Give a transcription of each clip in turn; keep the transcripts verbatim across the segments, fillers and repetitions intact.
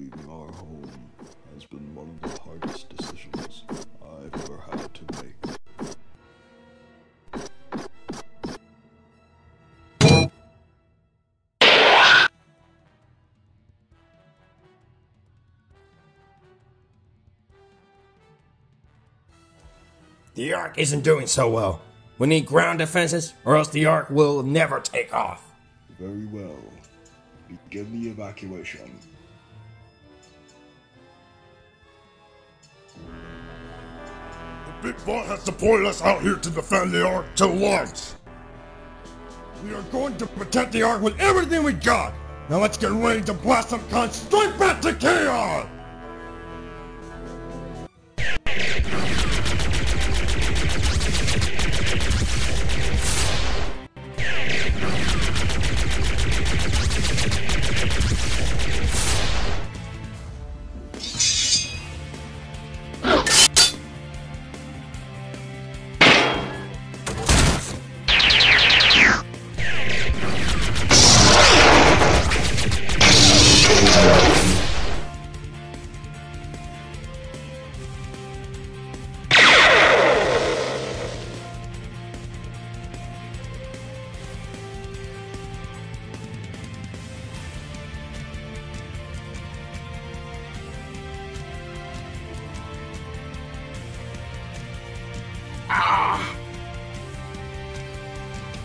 leaving our home has been one of the hardest decisions I've ever had to make. The Ark isn't doing so well. We need ground defenses, or else the Ark will never take off. Very well. Begin the evacuation. The Big Boss has deployed us out here to defend the Ark till launch. We are going to protect the Ark with everything we got. Now let's get ready to blast some cons straight back to chaos!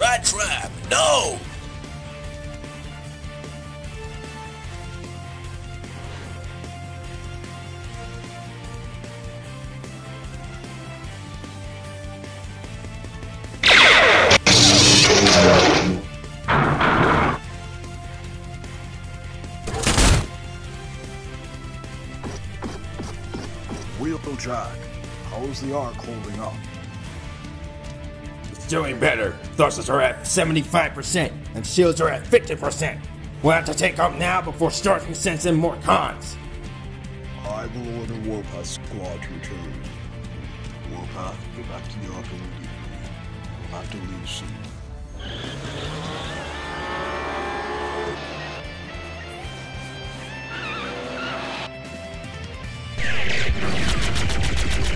Rat trap! No! Wheeljack, how's the Ark holding up? Doing better. Thrusters are at seventy-five percent and shields are at fifty percent. We'll have to take up now before starting sensing more cons. I will order Warpath Squad to return. Warpath, go back to the Ark immediately. We'll have to leave soon.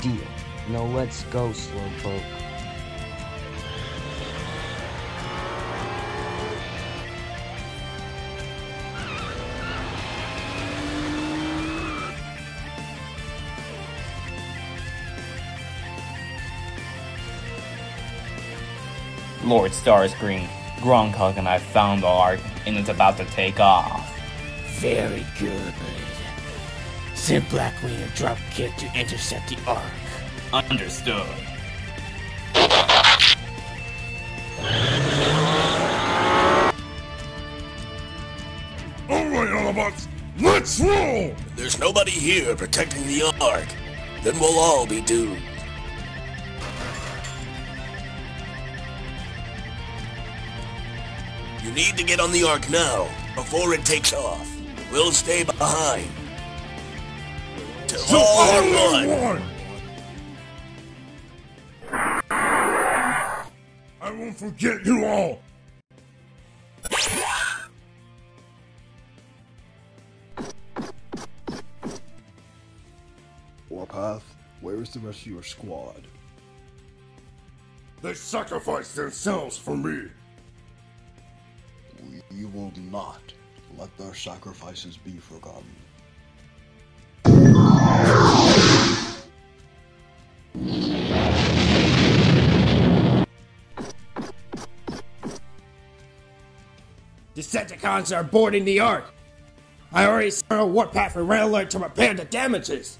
Deal. Now let's go, Slowpoke. Lord Starscream, Gronkog and I found the Ark, and it's about to take off. Very good. Send Blackwing and Dropkick to intercept the Ark. Understood. Alright, Autobots, let's roll! If there's nobody here protecting the Ark, then we'll all be doomed. You need to get on the Ark now, before it takes off. We'll stay behind. So I I won't forget you all. Warpath, where is the rest of your squad? They sacrificed themselves for me. We will not let their sacrifices be forgotten. Decepticons are boarding the Ark. I already sent a Warpath and Red Alert to repair the damages.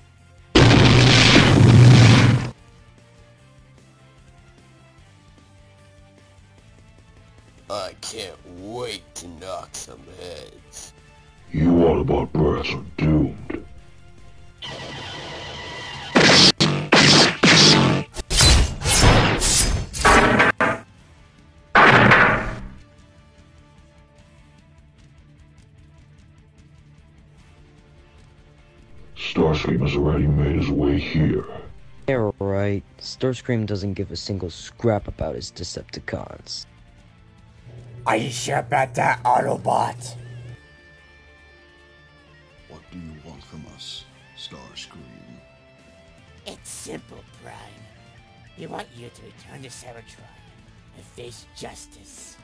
I can't wait to knock some heads. Autobot brass are doomed. Starscream has already made his way here. Yeah, right. Starscream doesn't give a single scrap about his Decepticons. Are you sure about that, Autobot? What do you want from us, Starscream? It's simple, Prime. We want you to return to Cybertron and face justice.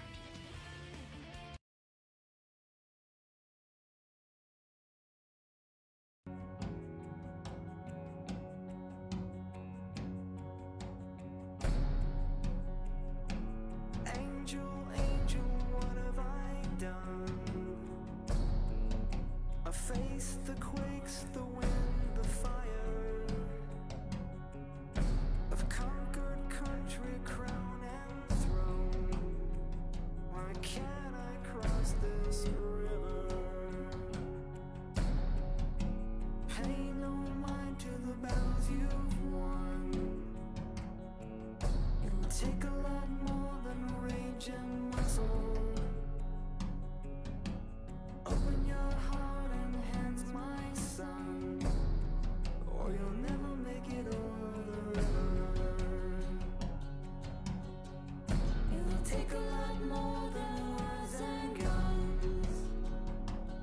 Face the quakes, the wind, the fire. I've conquered country, crown and throne. Why can't I cross this river? Pay no mind to the battles you've won. It'll take a